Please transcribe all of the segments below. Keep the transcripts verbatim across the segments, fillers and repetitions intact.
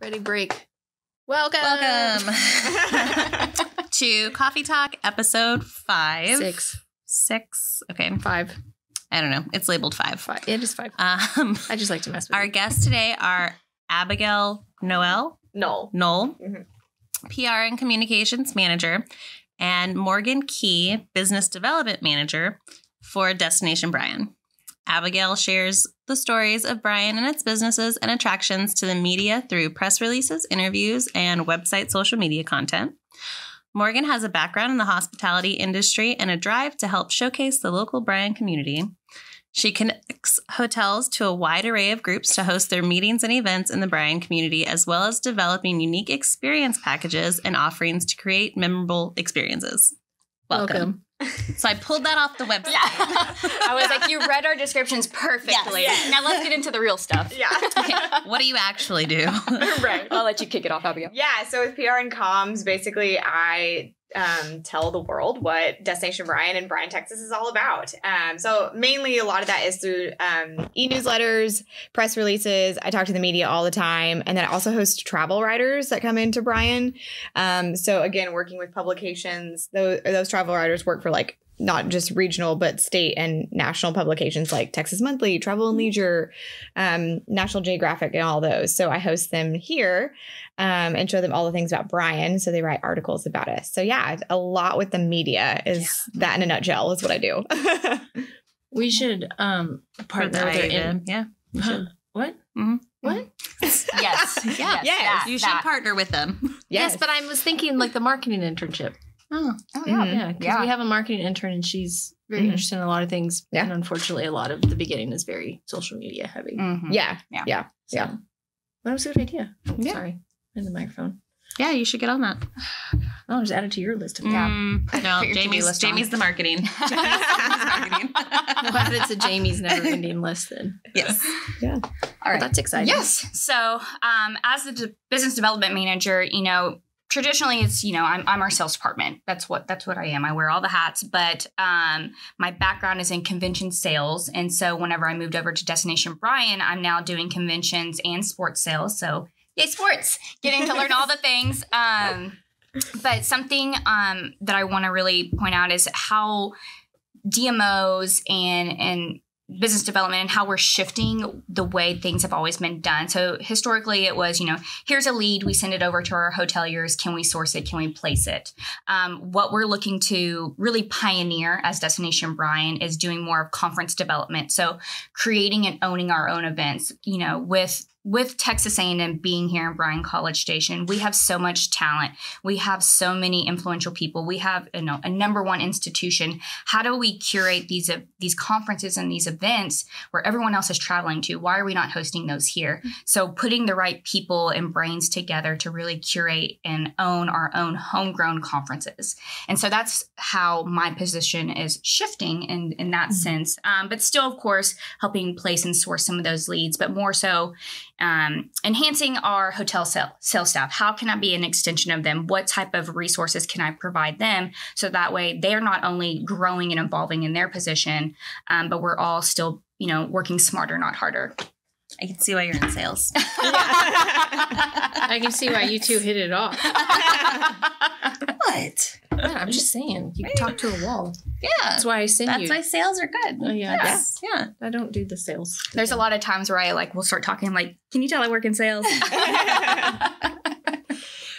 Ready, break. Welcome. Welcome to Coffee Talk episode five. Six. Six. Okay. Five. I don't know. It's labeled five. Five. It is five. Um, I just like to mess with it. Our you. guests today are Abigail Noel. Noel. Noel. Mm-hmm. P R and Communications Manager. And Morgan Key, Business Development Manager for Destination Bryan. Abigail shares the stories of Bryan and its businesses and attractions to the media through press releases, interviews, and website social media content. Morgan has a background in the hospitality industry and a drive to help showcase the local Bryan community. She connects hotels to a wide array of groups to host their meetings and events in the Bryan community, as well as developing unique experience packages and offerings to create memorable experiences. Welcome. Welcome. So I pulled that off the website. Yeah. I was like, you read our descriptions perfectly. Yes, yes. Now let's get into the real stuff. Yeah. Okay. What do you actually do? Right. I'll let you kick it off, Abigail. Yeah. So with P R and comms, basically I um, tell the world what Destination Bryan and Bryan, Texas is all about. Um, so mainly a lot of that is through um, e-newsletters, press releases. I talk to the media all the time. And then I also host travel writers that come into Bryan. Um, so again, working with publications, those, those travel writers work for like not just regional, but state and national publications like Texas Monthly, Travel and Leisure, um, National Geographic, and all those. So I host them here um, and show them all the things about Bryan. So they write articles about us. So yeah, a lot with the media is yeah. that in a nutshell is what I do. We should um, partner with I A V M. Yeah. Huh. What? Mm-hmm. What? Yes. yes. yes. Yes. That, you should that. partner with them. Yes. yes. But I was thinking like the marketing internship. Oh, oh yeah. Mm-hmm. Yeah. Because yeah. we have a marketing intern and she's very mm-hmm. interested in a lot of things. Yeah. And unfortunately, a lot of the beginning is very social media heavy. Mm-hmm. Yeah. Yeah. Yeah. So, yeah. That was a good idea. Yeah. Sorry. In the microphone. Yeah, you should get on that. I'll just add it to your list. Of mm, no, Jamie's, list Jamie's the marketing. Jamie's marketing. We'll add it to Jamie's never-ending list then. Yes. Yeah. All right. Well, that's exciting. Yes. So um, as the de- business development manager, you know, traditionally, it's, you know, I'm I'm our sales department. That's what that's what I am. I wear all the hats, but um, my background is in convention sales. And so whenever I moved over to Destination Bryan, I'm now doing conventions and sports sales. So yay, sports, getting to learn all the things. Um, but something um, that I want to really point out is how D M Os and and business development and how we're shifting the way things have always been done. So historically it was, you know, here's a lead. We send it over to our hoteliers. Can we source it? Can we place it? Um, what we're looking to really pioneer as Destination Bryan is doing more of conference development. So creating and owning our own events, you know, with With Texas A and M being here in Bryan College Station, we have so much talent. We have so many influential people. We have you know, a number one institution. How do we curate these uh, these conferences and these events where everyone else is traveling to? Why are we not hosting those here? So putting the right people and brains together to really curate and own our own homegrown conferences. And so that's how my position is shifting in, in that mm-hmm. sense. Um, but still, of course, helping place and source some of those leads, but more so Um, enhancing our hotel sale, sales staff. How can I be an extension of them? What type of resources can I provide them? So that way they're not only growing and evolving in their position, um, but we're all still, you know, working smarter, not harder. I can see why you're in sales. I can see why you two hit it off. What? Yeah, I'm just saying. You talk to a wall. Yeah. That's why I send That's you. That's why sales are good. Oh, yeah. Yes. Yeah. I don't do the sales. There's a lot of times where I like, we'll start talking. I'm like, can you tell I work in sales?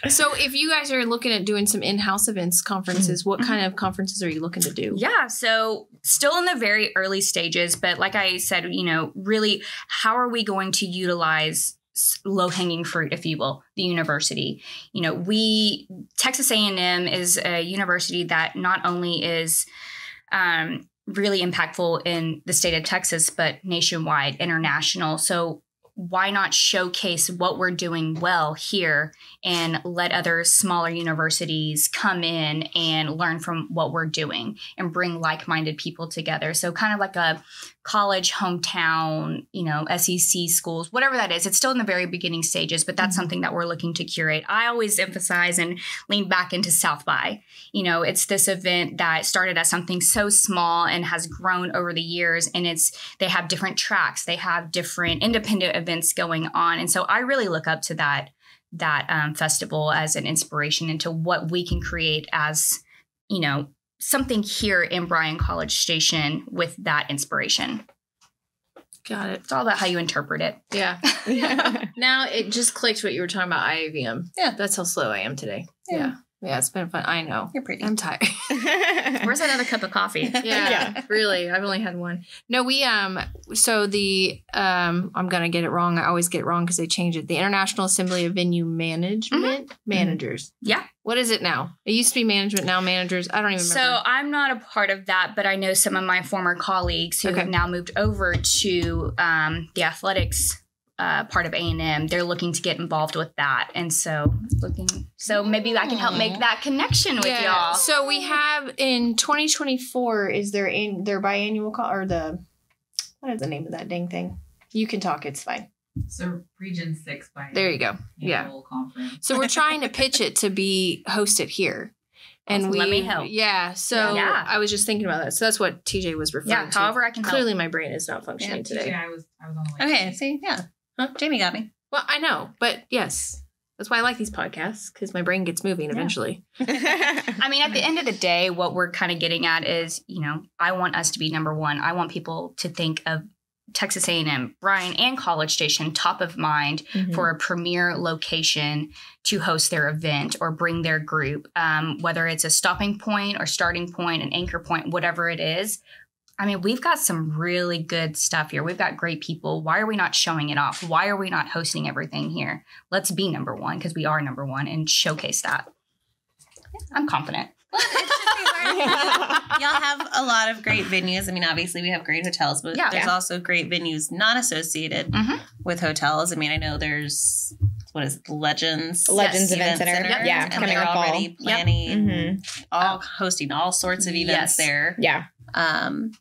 So if you guys are looking at doing some in-house events, conferences, what kind of conferences are you looking to do? Yeah. So still in the very early stages, but like I said, you know, really, how are we going to utilize low-hanging fruit, if you will, the university? You know, we, Texas A and M is a university that not only is um, really impactful in the state of Texas, but nationwide, international. So why not showcase what we're doing well here and let other smaller universities come in and learn from what we're doing and bring like-minded people together? So kind of like a college, hometown, you know, S E C schools, whatever that is. It's still in the very beginning stages, but that's mm-hmm. something that we're looking to curate. I always emphasize and lean back into South by. You know, it's this event that started as something so small and has grown over the years. And it's, they have different tracks, they have different independent events going on. And so I really look up to that, that um, festival as an inspiration into what we can create as, you know, something here in Bryan College Station with that inspiration. Got it. It's all about how you interpret it. Yeah. Now it just clicked what you were talking about, I A V M. Yeah. That's how slow I am today. Yeah. Yeah. Yeah, it's been fun. I know. You're pretty. I'm tired. Where's another cup of coffee? Yeah, yeah, really. I've only had one. No, we, um, so the, um, I'm going to get it wrong. I always get it wrong because they change it. The International Assembly of Venue Management mm-hmm. Managers. Yeah. What is it now? It used to be management, now managers. I don't even remember. So I'm not a part of that, but I know some of my former colleagues who okay. have now moved over to um, the athletics Uh, part of A and M. They're looking to get involved with that. And so looking, so maybe I can help make that connection with yeah. y'all. So we have in twenty twenty-four is their, in, their biannual call or the, what is the name of that dang thing? You can talk. It's fine. So Region six. Biannual, there you go. Yeah. Conference. So we're trying to pitch it to be hosted here. And awesome. we, let me help. Yeah. So yeah. I was just thinking about that. So that's what T J was referring yeah, to. However, I can Clearly help. My brain is not functioning yeah, today. T J, I was, I was on the okay. See, yeah. Huh? Jamie got me. Well, I know, but yes. That's why I like these podcasts, because my brain gets moving yeah. eventually. I mean, at the end of the day, what we're kind of getting at is, you know, I want us to be number one. I want people to think of Texas A and M, Bryan, and College Station top of mind mm-hmm. for a premier location to host their event or bring their group, um, whether it's a stopping point or starting point, an anchor point, whatever it is. I mean, we've got some really good stuff here. We've got great people. Why are we not showing it off? Why are we not hosting everything here? Let's be number one, because we are number one, and showcase that. I'm confident. Well, it's just y'all have a lot of great venues. I mean, obviously we have great hotels, but yeah, there's yeah. also great venues not associated mm-hmm. with hotels. I mean, I know there's, what is it, Legends? Legends yes. Event Center. Center. Yep. Yeah, and coming they're already fall. planning, yep. mm-hmm. all hosting all sorts of events yes. there. Yeah. Um.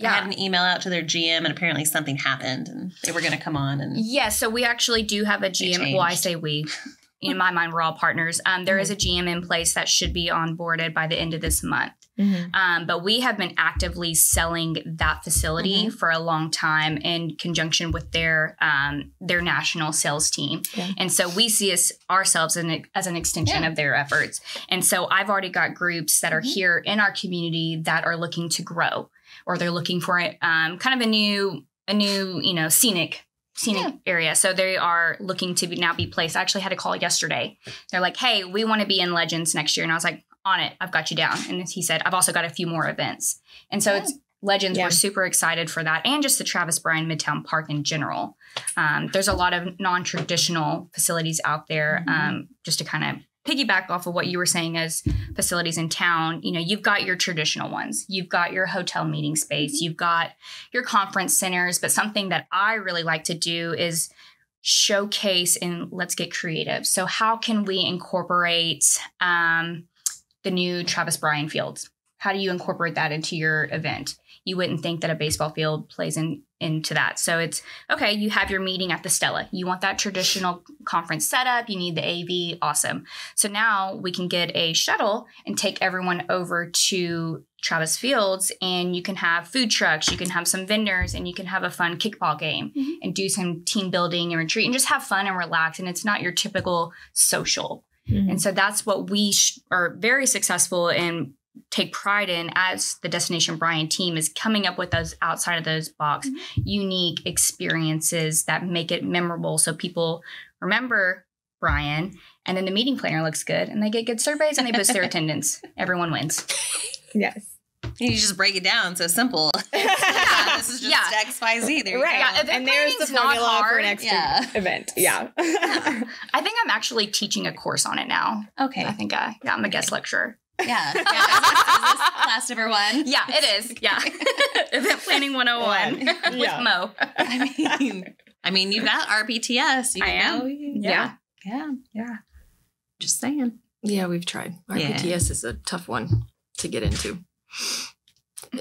Yeah. I had an email out to their G M, and apparently something happened, and they were going to come on. And yeah, so we actually do have a G M. Well, I say we. In my mind, we're all partners. Um, there mm-hmm. is a G M in place that should be onboarded by the end of this month. Mm-hmm. Um, but we have been actively selling that facility mm-hmm. for a long time in conjunction with their um, their national sales team. Yeah. And so we see us, ourselves in, as an extension yeah. of their efforts. And so I've already got groups that are mm-hmm. here in our community that are looking to grow, or they're looking for it, um, kind of a new, a new, you know, scenic, scenic yeah. area. So they are looking to be, now be placed. I actually had a call yesterday. They're like, "Hey, we want to be in Legends next year." And I was like, "On it. I've got you down." And he said, "I've also got a few more events." And so yeah. it's Legends. Yeah. We're super excited for that. And just the Travis Bryan Midtown Park in general. Um, there's a lot of non-traditional facilities out there, mm-hmm. um, just to kind of piggyback off of what you were saying as facilities in town. You know, you've got your traditional ones, you've got your hotel meeting space, you've got your conference centers, but something that I really like to do is showcase and let's get creative. So how can we incorporate um, the new Travis Bryan Fields? How do you incorporate that into your event? You wouldn't think that a baseball field plays in, into that. So it's, okay, you have your meeting at the Stella. You want that traditional conference setup. You need the A V. Awesome. So now we can get a shuttle and take everyone over to Travis Fields, and you can have food trucks. You can have some vendors, and you can have a fun kickball game mm-hmm. and do some team building and retreat and just have fun and relax. And it's not your typical social. Mm-hmm. And so that's what we sh- are very successful in, take pride in as the Destination Bryan team, is coming up with those outside of those box, mm-hmm. unique experiences that make it memorable. So people remember Bryan, and then the meeting planner looks good, and they get good surveys, and they boost their attendance. Everyone wins. Yes. You just break it down. So simple. Yeah, this is just yeah. X, Y, Z. There you right. go. Yeah, the and there's the formula for an extra yeah. event. Yeah. yeah. I think I'm actually teaching a course on it now. Okay. I think I, yeah, I'm a okay. guest lecturer. Yeah. yeah. Is this, is this class number one? Yeah, it is. Yeah. Event Planning one oh one yeah. with yeah. Mo. I mean, I mean, you've got R P T S. You I am. Know. Yeah. yeah. Yeah. Yeah. Just saying. Yeah, we've tried. R P T S yeah. is a tough one to get into.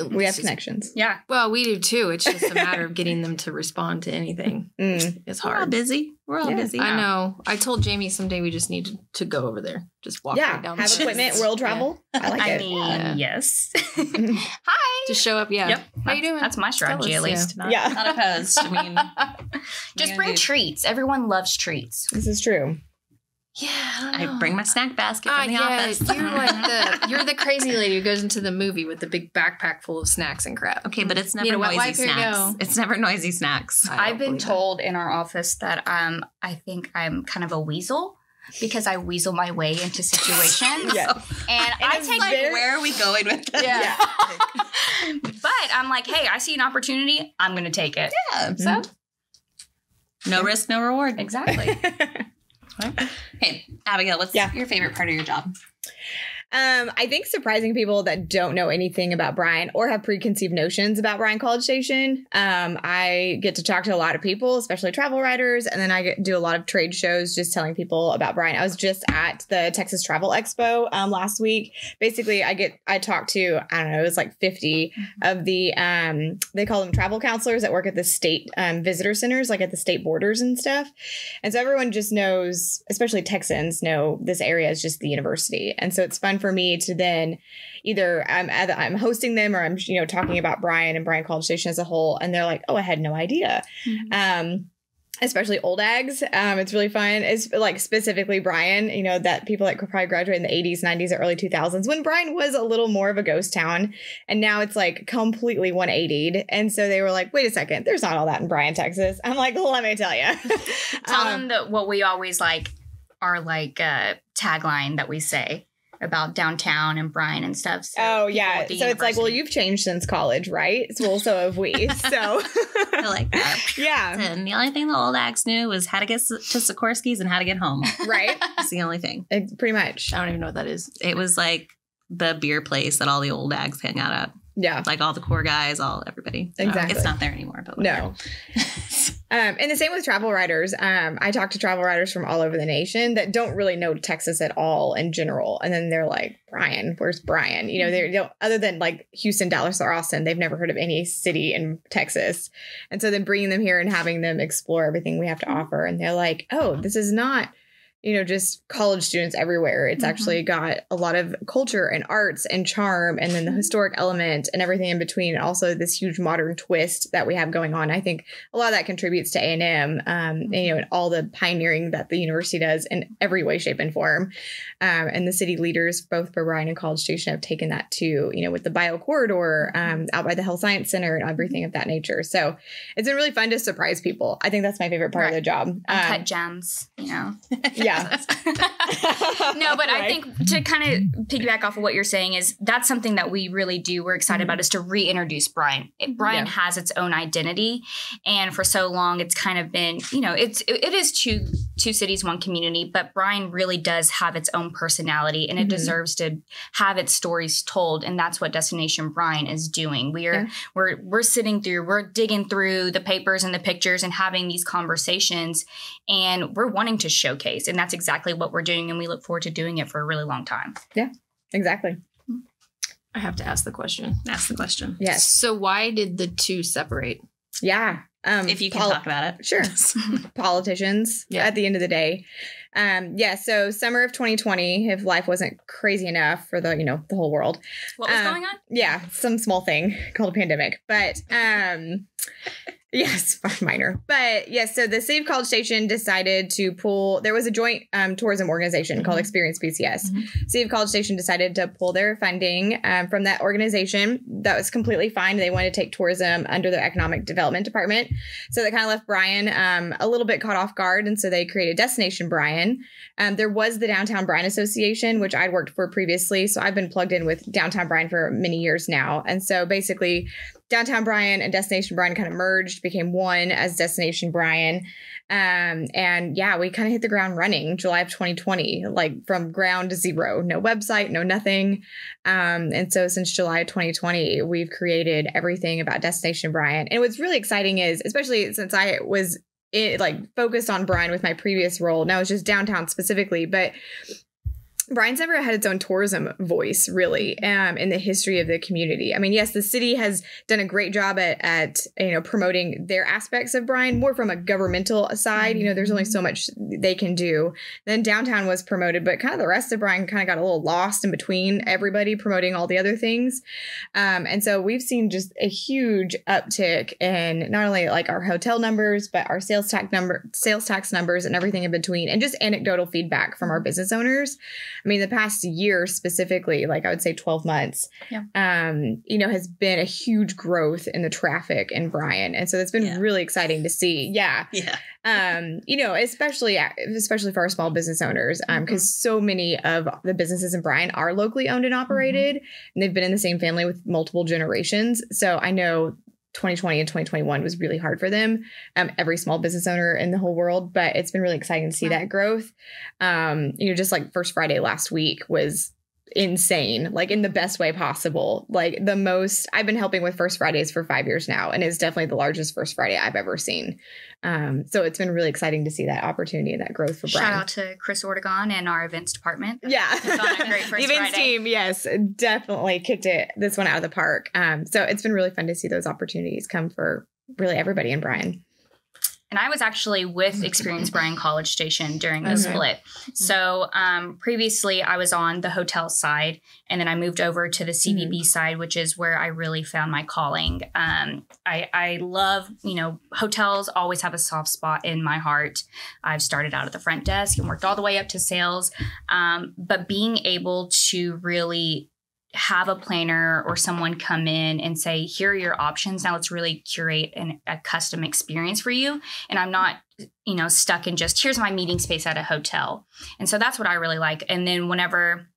We have connections. Just, yeah. Well, we do too. It's just a matter of getting them to respond to anything. Mm. It's hard. We're all busy. We're all yeah. busy. Now. I know. I told Jamie someday we just need to, to go over there. Just walk yeah. right down the street. Have equipment, world travel. Yeah. I like I it. I mean, yeah. yes. Hi. Just show up. Yeah. Yep. How that's, you doing? That's my strategy, at least. Yeah. Not, yeah. not opposed. I mean, just bring do. treats. Everyone loves treats. This is true. Yeah, I, I bring my snack basket from uh, the yeah, office. You're like the you're the crazy lady who goes into the movie with the big backpack full of snacks and crap. Okay, but it's never you know, noisy snacks. Go. It's never noisy snacks. I've been told that. in our office that um I think I'm kind of a weasel because I weasel my way into situations. yeah. And, and I take like, where are we going with this? Yeah. yeah. But I'm like, hey, I see an opportunity. I'm going to take it. Yeah. Mm-hmm. So no yeah. risk, no reward. Exactly. Hey, Abigail, what's yeah. your favorite part of your job? Um, I think surprising people that don't know anything about Bryan or have preconceived notions about Bryan College Station. Um, I get to talk to a lot of people, especially travel writers, and then I get, do a lot of trade shows just telling people about Bryan. I was just at the Texas Travel Expo um, last week. Basically, I get I talked to, I don't know, it was like fifty of the, um, they call them travel counselors that work at the state um, visitor centers, like at the state borders and stuff. And so everyone just knows, especially Texans, know this area is just the university. And so it's fun for me to then either I'm I'm hosting them or I'm, you know, talking about Bryan and Bryan College Station as a whole. And they're like, oh, I had no idea. Mm-hmm. Um, especially old ags. Um, it's really fun. It's like specifically Bryan, you know, that people that could probably graduate in the eighties, nineties, or early two thousands when Bryan was a little more of a ghost town. And now it's like completely one eighty'd. And so they were like, wait a second, there's not all that in Bryan, Texas. I'm like, let me tell you. Tell um, them that what we always like are like a tagline that we say about downtown and Bryan and stuff. So oh, yeah. So university. It's like, well, you've changed since college, right? So, well, so have we. So I like that. Yeah. And the only thing the old acts knew was how to get to Sikorsky's and how to get home. Right. That's the only thing. It, pretty much. I don't even know what that is. It was like the beer place that all the old acts hang out at. Yeah. Like all the core guys, all everybody. So exactly. It's not there anymore. But whatever. No. Um, and the same with travel writers. Um, I talk to travel writers from all over the nation that don't really know Texas at all in general. And then they're like, Bryan, where's Bryan? You know, they're, you know, other than like Houston, Dallas, or Austin, they've never heard of any city in Texas. And so then bringing them here and having them explore everything we have to offer. And they're like, oh, this is not, you know, just college students everywhere. It's mm-hmm. actually got a lot of culture and arts and charm and then the historic element and everything in between. And also this huge modern twist that we have going on. I think a lot of that contributes to A and M, um, mm-hmm. and, you know, and all the pioneering that the university does in every way, shape, and form. Um, and the city leaders, both for Bryan and College Station, have taken that too, you know, with the bio corridor um, out by the Health Science Center and everything of that nature. So it's been really fun to surprise people. I think that's my favorite part right. of the job. Um, cut gems, you know. Yeah. No, but right. I think to kind of piggyback off of what you're saying is that's something that we really do. We're excited mm-hmm. about is to reintroduce Bryan. It, Bryan yeah. has its own identity. And for so long, it's kind of been, you know, it's it, it is two two cities, one community. But Bryan really does have its own personality and it mm-hmm. deserves to have its stories told. And that's what Destination Bryan is doing. We are yeah. we're we're sitting through, we're digging through the papers and the pictures and having these conversations. And we're wanting to showcase. And that's That's exactly what we're doing, and we look forward to doing it for a really long time. Yeah, exactly. I have to ask the question. Ask the question. Yes. So why did the two separate? Yeah. Um, if you can talk about it. Sure. Politicians yeah. at the end of the day. Um, yeah. So summer of twenty twenty, if life wasn't crazy enough for the, you know, the whole world. What was um, going on? Yeah. Some small thing called a pandemic. But um, yes, minor. But yes. So the Save College Station decided to pull. There was a joint um, tourism organization mm-hmm. called Experience B C S. Mm-hmm. Save College Station decided to pull their funding um, from that organization. That was completely fine. They wanted to take tourism under their economic development department. So that kind of left Bryan um, a little bit caught off guard. And so they created Destination Bryan. Um, there was the Downtown Bryan Association, which I'd worked for previously. So I've been plugged in with Downtown Bryan for many years now. And so basically Downtown Bryan and Destination Bryan kind of merged, became one as Destination Bryan. Um, and yeah, we kind of hit the ground running July of twenty twenty, like from ground to zero, no website, no nothing. Um, and so since July of twenty twenty, we've created everything about Destination Bryan. And what's really exciting is, especially since I was It like focused on Bryan with my previous role. Now it's just downtown specifically, but Bryan's never had its own tourism voice, really, um, in the history of the community. I mean, yes, the city has done a great job at, at you know, promoting their aspects of Bryan, more from a governmental side. You know, there's only so much they can do. Then downtown was promoted, but kind of the rest of Bryan kind of got a little lost in between everybody promoting all the other things. Um, and so we've seen just a huge uptick in not only like our hotel numbers, but our sales tax number, sales tax numbers and everything in between, and just anecdotal feedback from our business owners. I mean, the past year specifically, like I would say twelve months, yeah. um, you know, has been a huge growth in the traffic in Bryan. And so that's been yeah. really exciting to see. Yeah. Yeah. Um, you know, especially, especially for our small business owners, um, because mm-hmm. so many of the businesses in Bryan are locally owned and operated, mm-hmm. and they've been in the same family with multiple generations. So I know twenty twenty and twenty twenty-one was really hard for them, um, every small business owner in the whole world, but it's been really exciting to see wow. that growth. Um, you know, just like First Friday last week was insane, like in the best way possible. Like the most, I've been helping with First Fridays for five years now, and it's definitely the largest First Friday I've ever seen. Um, so it's been really exciting to see that opportunity and that growth for Bryan. Shout out to Chris Ortigon and our events department. Yeah. Great First events Friday. Team, yes, definitely kicked it this one out of the park. Um, so it's been really fun to see those opportunities come for really everybody in Bryan. And I was actually with Experience Bryan College Station during the okay. split. So um, previously I was on the hotel side, and then I moved over to the C B B mm-hmm. side, which is where I really found my calling. Um, I, I love, you know, hotels always have a soft spot in my heart. I've started out at the front desk and worked all the way up to sales. Um, but being able to really have a planner or someone come in and say, here are your options. Now let's really curate an, a custom experience for you. And I'm not, you know, stuck in just, here's my meeting space at a hotel. And so that's what I really like. And then whenever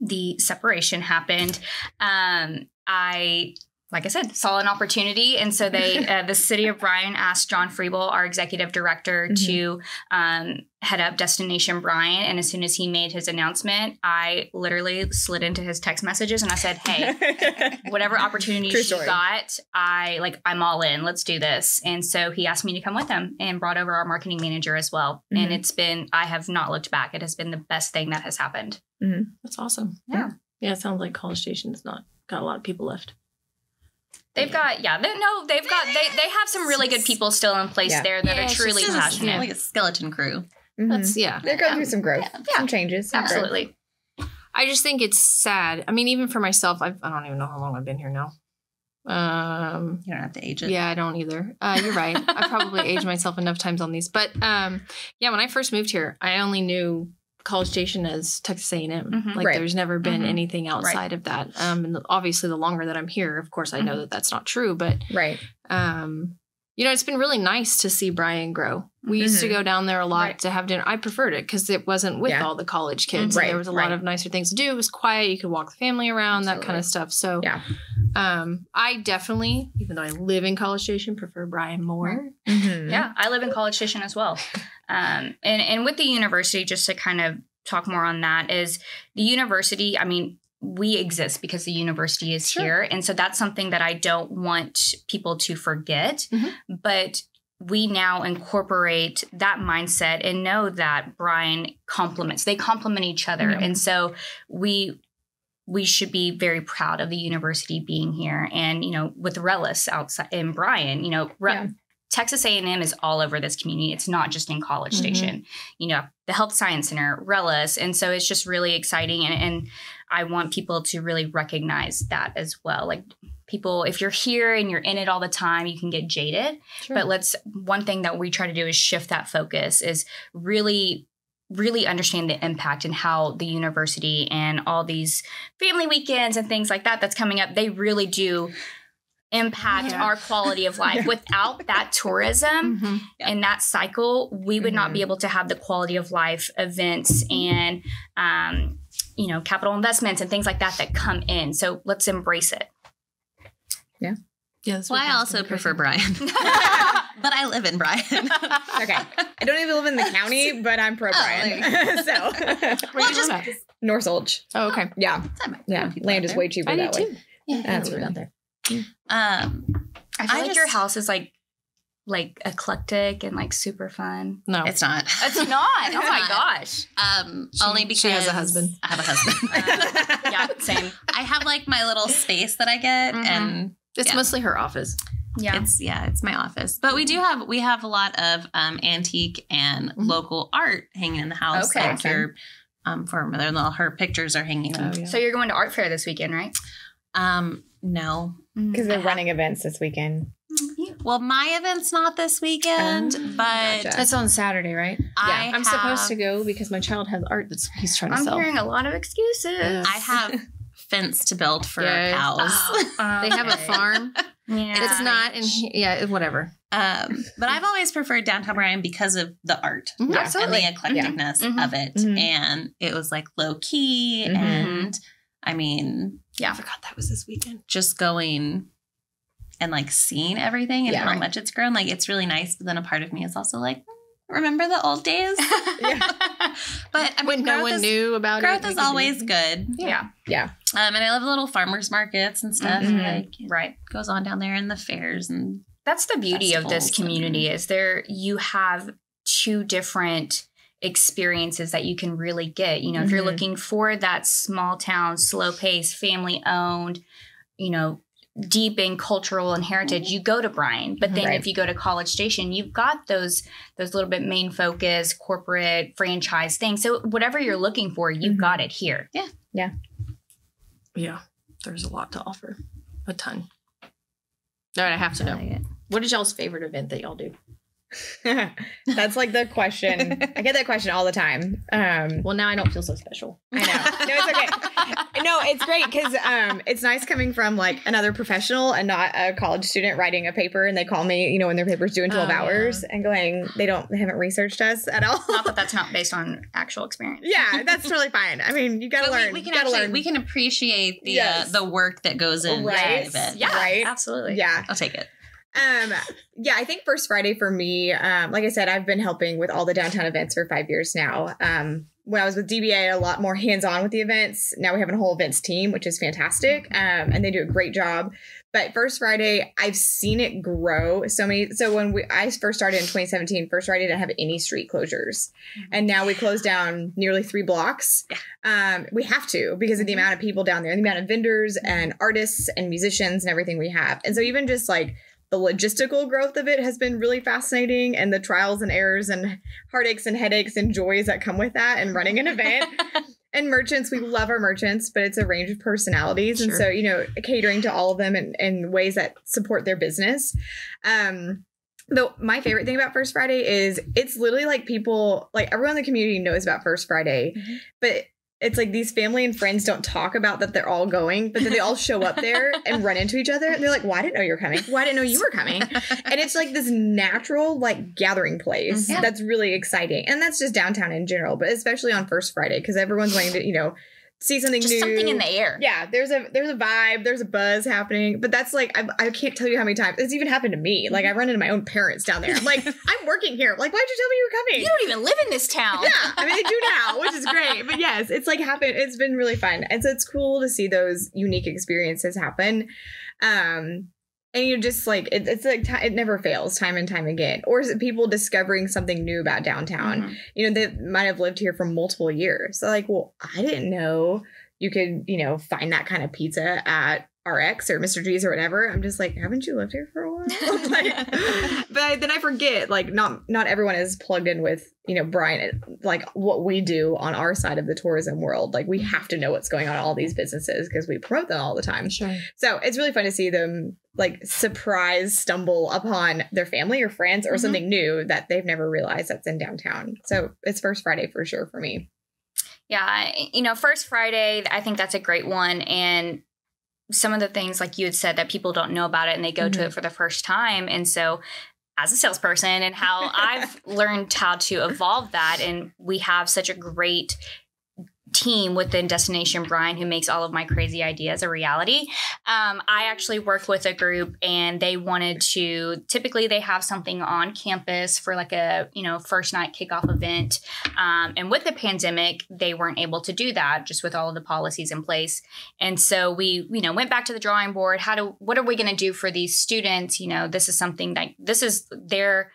the separation happened, um, I, like I said, saw an opportunity. And so they, uh, the city of Bryan asked John Freebel, our executive director, mm-hmm. to, um, head up Destination Bryan. And as soon as he made his announcement, I literally slid into his text messages and I said, hey, whatever opportunities True you story. Got, I like, I'm all in, let's do this. And so he asked me to come with him and brought over our marketing manager as well. Mm-hmm. And it's been, I have not looked back. It has been the best thing that has happened. Mm-hmm. That's awesome. Yeah. Yeah. It sounds like College Station's not got a lot of people left. They've got, yeah, they, no, they've got, they they have some really good people still in place yeah. there that yeah, are truly it's just passionate. A, like a skeleton crew. Mm-hmm. That's, yeah. They're going yeah. through some growth, yeah. some changes. Some Absolutely. Growth. I just think it's sad. I mean, even for myself, I've, I don't even know how long I've been here now. Um, you don't have to age it. Yeah, I don't either. Uh, you're right. I probably aged myself enough times on these. But um, yeah, when I first moved here, I only knew College Station as Texas A and M. Mm-hmm. Like right. there's never been mm-hmm. anything outside right. of that. Um, and obviously the longer that I'm here, of course, I mm-hmm. know that that's not true, but right. um, you know, it's been really nice to see Bryan grow. We mm-hmm. used to go down there a lot right. to have dinner. I preferred it because it wasn't with yeah. all the college kids. Mm-hmm. Right. There was a right. lot of nicer things to do. It was quiet. You could walk the family around, Absolutely. That kind of stuff. So yeah. um, I definitely, even though I live in College Station, prefer Bryan more. Mm-hmm. Yeah. I live in College Station as well. Um, and, and with the university, just to kind of talk more on that, is the university, I mean, we exist because the university is sure. here. And so that's something that I don't want people to forget. Mm-hmm. But we now incorporate that mindset and know that Bryan complements, they complement each other. Mm-hmm. And so we... we should be very proud of the university being here. And, you know, with RELLIS outside in Bryan, you know, Re- yeah. Texas A and M is all over this community. It's not just in College mm-hmm. Station, you know, the Health Science Center, RELLIS. And so it's just really exciting. And, and I want people to really recognize that as well. Like people, if you're here and you're in it all the time, you can get jaded. Sure. But let's, one thing that we try to do is shift that focus, is really really understand the impact and how the university and all these family weekends and things like that that's coming up, they really do impact yeah. our quality of life. yeah. Without that tourism mm-hmm. yeah. and that cycle, we would mm-hmm. not be able to have the quality of life events and, um, you know, capital investments and things like that that come in. So let's embrace it. Yeah. Yeah, well, I also prefer Bryan, but I live in Bryan. Okay, I don't even live in the county, but I'm pro Bryan. Oh, so, well, just North Solge. Oh, okay, yeah, yeah. Land is way cheaper I that way. Too. Yeah, that's right out there. Um, I feel I like just, your house is like like eclectic and like super fun? No, it's not. It's not. It's oh my not. gosh. Um, she, only because she has a husband. I have a husband. uh, yeah, same. I have like my little space that I get, mm-hmm. and it's yeah. mostly her office. Yeah, it's yeah, it's my office. But we do have we have a lot of um, antique and mm-hmm. local art hanging in the house. Okay, like okay. Her, um, for her mother-in-law, her pictures are hanging. Oh, yeah. So you're going to art fair this weekend, right? Um, no, because they're I running have, events this weekend. Well, my event's not this weekend, um, but gotcha. That's on Saturday, right? I yeah, I'm have, supposed to go because my child has art that's he's trying to I'm sell. I'm hearing a lot of excuses. Yes. I have fence to build for yes. cows. Oh, okay. They have a farm. Yeah, it's not, and yeah, whatever. Um, but I've always preferred Downtown Bryan because of the art mm-hmm. yeah. and the eclecticness yeah. mm-hmm. of it, mm-hmm. and it was like low key, mm-hmm. and I mean, yeah, I forgot that was this weekend. Just going. And like seeing everything and yeah, how right. much it's grown, like it's really nice. But then a part of me is also like, remember the old days? Yeah. But I mean, when no one is, knew about growth it, growth is always do. good. Yeah, yeah. Um, and I love the little farmers markets and stuff. Mm-hmm. Like, right, goes on down there and the fairs and that's the beauty of this community is there you have two different experiences that you can really get. You know, mm-hmm. if you're looking for that small town, slow pace, family owned, you know. Deep in cultural and heritage, you go to Bryan. But then right. if you go to College Station, you've got those those little bit main focus, corporate, franchise things. So whatever you're looking for, you've mm-hmm. got it here. Yeah. Yeah. Yeah. There's a lot to offer. A ton. All right. I have to I know. Like what is y'all's favorite event that y'all do? That's like the question. I get that question all the time. Um, well, now I don't feel so special. I know. No, it's okay. No, it's great because um, it's nice coming from like another professional and not a college student writing a paper. And they call me, you know, when their paper's due in twelve oh, hours yeah. and going, they don't, they haven't researched us at all. Not that that's not based on actual experience. Yeah, that's really fine. I mean, you gotta but learn. We, we can actually learn. We can appreciate the yes. uh, the work that goes in. Right. It. Yeah. Right. Absolutely. Yeah. I'll take it. Um, yeah, I think First Friday for me, um, like I said, I've been helping with all the downtown events for five years now. Um, when I was with D B A, a lot more hands-on with the events. Now we have a whole events team, which is fantastic. Um, and they do a great job. But First Friday, I've seen it grow so many. So when we, I first started in twenty seventeen, First Friday didn't have any street closures. And now we close down nearly three blocks. Um, we have to because of the amount of people down there, and the amount of vendors and artists and musicians and everything we have. And so even just like the logistical growth of it has been really fascinating, and the trials and errors and heartaches and headaches and joys that come with that and running an event. And merchants, we love our merchants, but it's a range of personalities. Sure. And so, you know, catering to all of them in, in ways that support their business. Um, though my favorite thing about First Friday is it's literally like people, like everyone in the community knows about First Friday, mm-hmm. but it's like these family and friends don't talk about that they're all going, but then they all show up there and run into each other. And they're like, well, I didn't know you were coming. Well, I didn't know you were coming. And it's like this natural like gathering place yeah. that's really exciting. And that's just downtown in general, but especially on First Friday because everyone's wanting to, you know, see something just new. Something in the air. Yeah. There's a there's a vibe. There's a buzz happening. But that's like, I, I can't tell you how many times. It's even happened to me. Like I run into my own parents down there. I'm like, I'm working here. Like, why'd you tell me you were coming? You don't even live in this town. Yeah. I mean, they do now, which is great. But yes, it's like happened. It's been really fun. And so it's cool to see those unique experiences happen. Um, and you just like, it, it's like, t- it never fails time and time again. Or is it people discovering something new about downtown? Mm-hmm. You know, they might have lived here for multiple years. So like, well, I didn't know you could, you know, find that kind of pizza at R X or Mister G's or whatever. I'm just like, haven't you lived here for a while? Like, but I, then I forget, like, not not everyone is plugged in with, you know, Bryan, like what we do on our side of the tourism world. Like we have to know what's going on at all these businesses because we promote them all the time. Sure. So it's really fun to see them like surprise stumble upon their family or friends or mm-hmm. something new that they've never realized that's in downtown. So it's First Friday for sure for me. Yeah. You know, First Friday, I think that's a great one. And some of the things like you had said that people don't know about it and they go mm-hmm. to it for the first time. And so as a salesperson and how I've learned how to evolve that, and we have such a great team within Destination Bryan who makes all of my crazy ideas a reality. Um, I actually work with a group, and they wanted to, typically they have something on campus for like a, you know, first night kickoff event. Um, and with the pandemic, they weren't able to do that just with all of the policies in place. And so we, you know, went back to the drawing board. How do, what are we going to do for these students? You know, this is something that, this is their,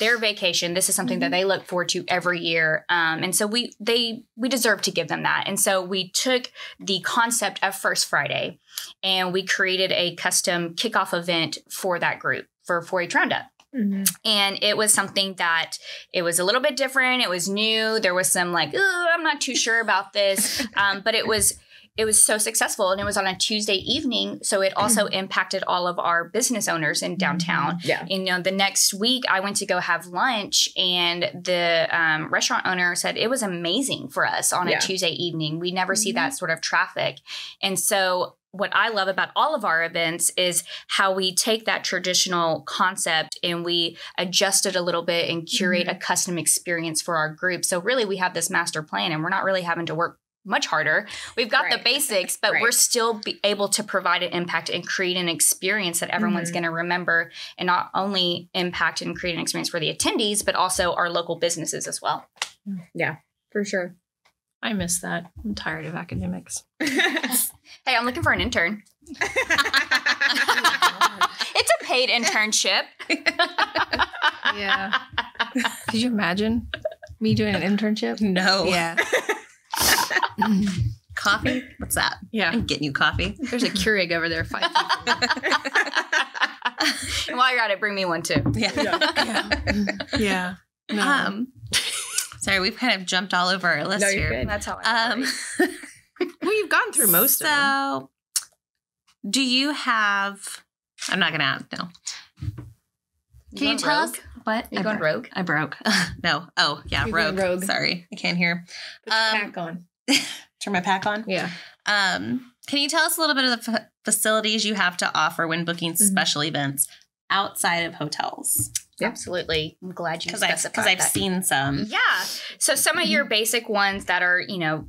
their vacation. This is something that they look forward to every year. Um, and so we, they, we deserve to give them that. And so we took the concept of First Friday and we created a custom kickoff event for that group for four H Roundup. Mm-hmm. And it was something that it was a little bit different. It was new. There was some like, oh, I'm not too sure about this. Um, but it was, it was so successful, and it was on a Tuesday evening. So it also impacted all of our business owners in downtown. Yeah. And, you know, the next week I went to go have lunch, and the um, restaurant owner said it was amazing for us on yeah. a Tuesday evening. We never mm-hmm. see that sort of traffic. And so what I love about all of our events is how we take that traditional concept and we adjust it a little bit and curate mm-hmm. a custom experience for our group. So really we have this master plan, and we're not really having to work much harder. We've got right. the basics, but right. we're still be able to provide an impact and create an experience that everyone's mm-hmm. going to remember, and not only impact and create an experience for the attendees, but also our local businesses as well. Yeah, for sure. I miss that. I'm tired of academics. Hey, I'm looking for an intern. It's a paid internship. Yeah. Could you imagine me doing an internship? No. Yeah. Coffee? What's that? Yeah. I'm getting you coffee. There's a Keurig over there. Five and while you're at it, bring me one too. Yeah. Yeah. yeah. No. Um, sorry, we've kind of jumped all over our list no, you're here. Good. That's how I um, well, you've gone through most so, of them. So do you have, I'm not going to ask, no. You Can you tell rogue? us? What? You're I going broke. rogue? I broke. No. Oh, yeah, rogue. rogue. Sorry. I can't hear. Put um, your pack on. Turn my pack on? Yeah. Um, can you tell us a little bit of the f- facilities you have to offer when booking mm-hmm. special events outside of hotels? Yeah. Absolutely. I'm glad you specified that. Because I've seen some. Yeah. So some of your basic ones that are, you know,